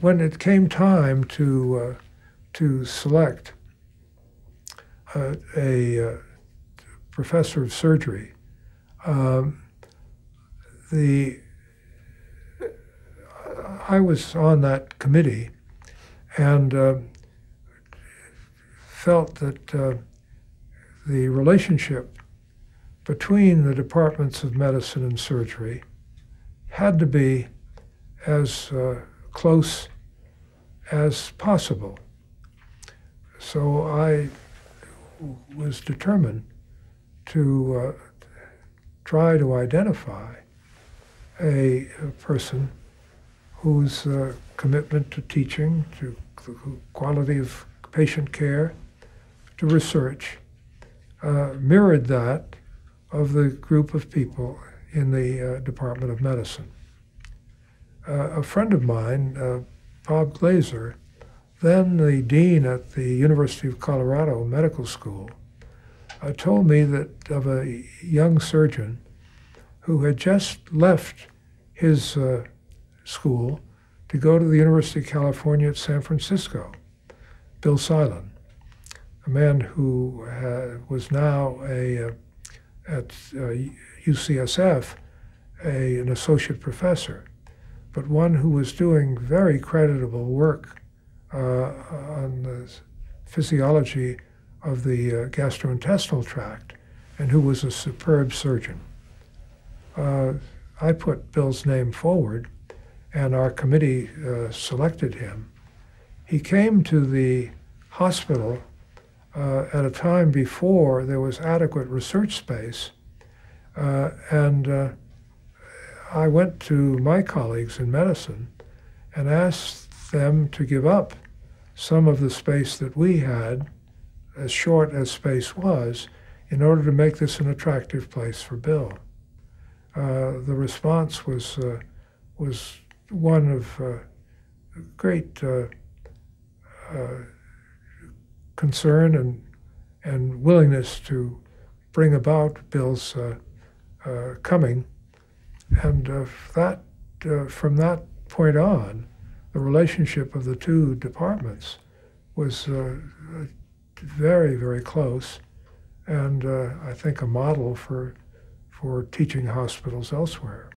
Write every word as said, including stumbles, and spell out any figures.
When it came time to, uh, to select uh, a uh, professor of surgery, um, the, I was on that committee and uh, felt that uh, the relationship between the departments of medicine and surgery had to be as uh, close as possible. So I was determined to uh, try to identify a, a person whose uh, commitment to teaching, to quality of patient care, to research, uh, mirrored that of the group of people in the uh, Department of Medicine. Uh, a friend of mine, uh, Bob Glaser, then the dean at the University of Colorado Medical School, uh, told me that of a young surgeon who had just left his uh, school to go to the University of California at San Francisco, Bill Silen, a man who uh, was now a, uh, at uh, U C S F a, an associate professor, but one who was doing very creditable work uh, on the physiology of the uh, gastrointestinal tract, and who was a superb surgeon. Uh, I put Bill's name forward, and our committee uh, selected him. He came to the hospital uh, at a time before there was adequate research space, uh, and uh, I went to my colleagues in medicine and asked them to give up some of the space that we had, as short as space was, in order to make this an attractive place for Bill. Uh, the response was, uh, was one of uh, great uh, uh, concern and, and willingness to bring about Bill's uh, uh, coming. And uh, that, uh, from that point on, the relationship of the two departments was uh, very, very close, and uh, I think a model for, for teaching hospitals elsewhere.